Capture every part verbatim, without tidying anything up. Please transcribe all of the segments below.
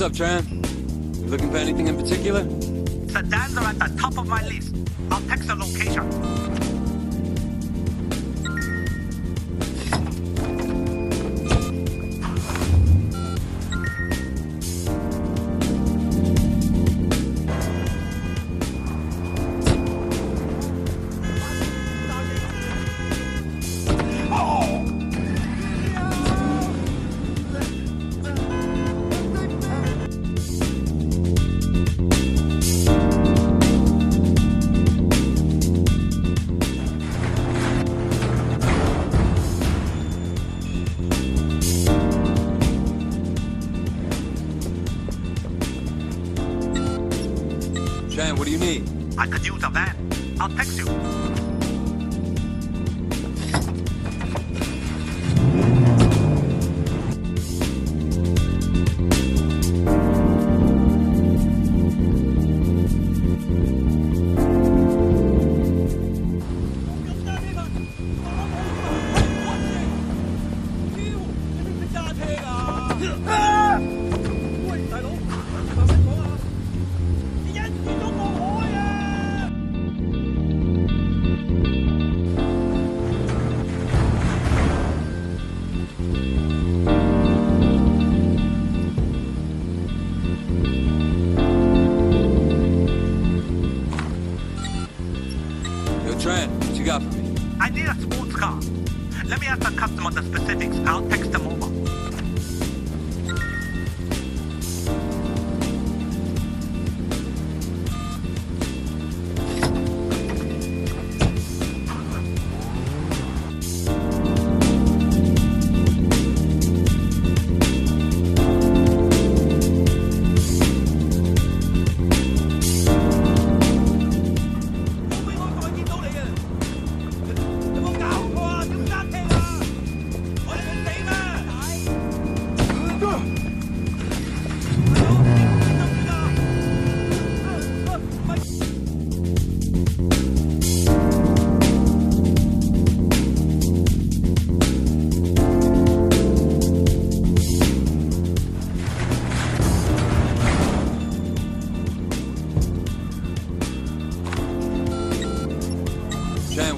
What's up, Tran? You looking for anything in particular? Sedans are at the top of my list. I'll text the location. Tran, what do you need? I could use a van. I'll text you. Tran, what you got for me? I need a sports car. Let me ask the customer the specifics. I'll text them over.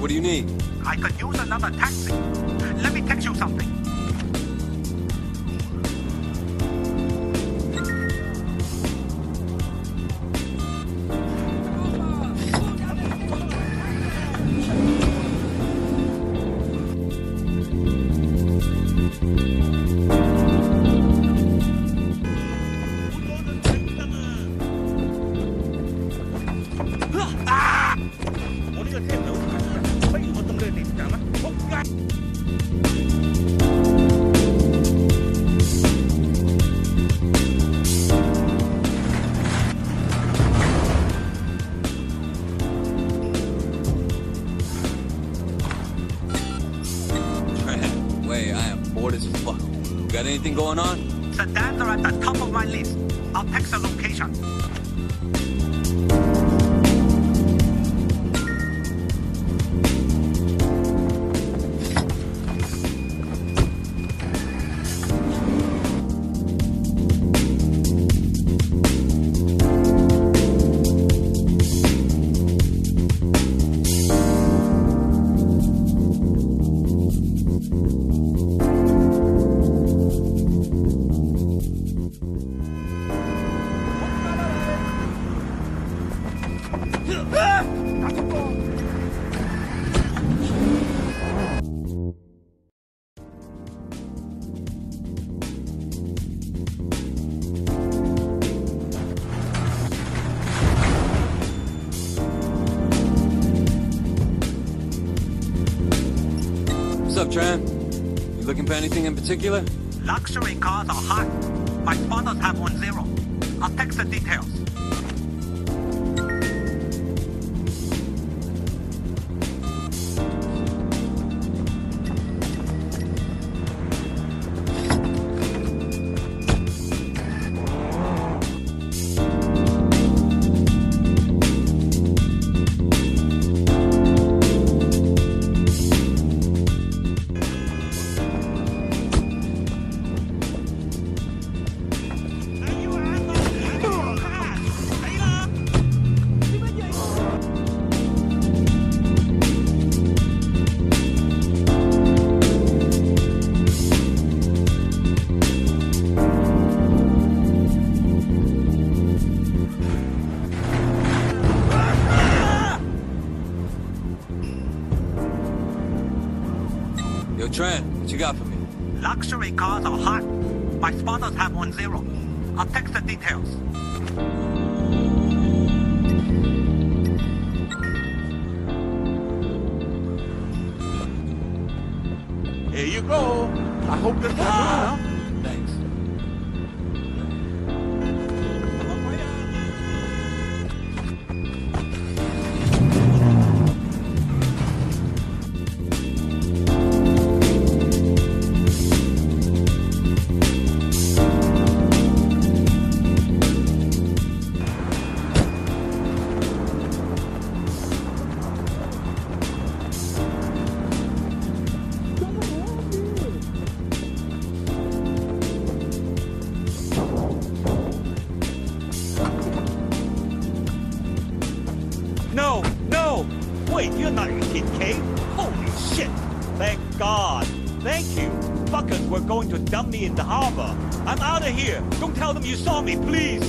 What do you need? I could use another taxi. Let me text you something. Got anything going on? Sedans are at the top of my list. I'll text the location. What's up, Tran? You looking for anything in particular? Luxury cars are hot. My sponsors have one zero. I'll text the details. you got for me? Luxury cars are hot. My sponsors have one zero. I'll text the details. Here you go. I hope this works out. Thanks. No, no! Wait, you're not your kid, Kate. Holy shit! Thank God. Thank you. Fuckers were going to dump me in the harbor. I'm out of here. Don't tell them you saw me, please.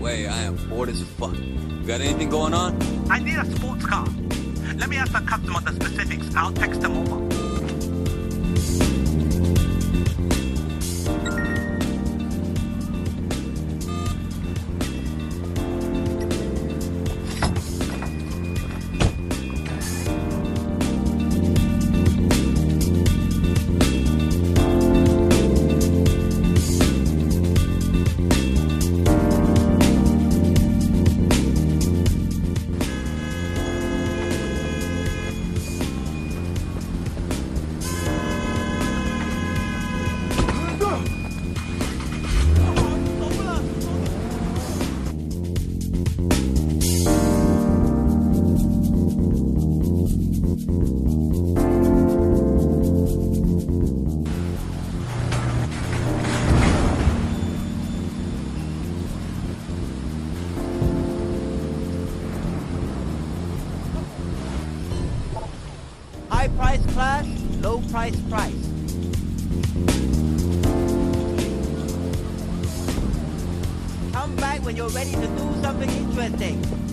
Wait, I am bored as fuck. You got anything going on? I need a sports car. Let me ask the customer the specifics. I'll text them over. High price clash, low price price. Come back when you're ready to do something interesting.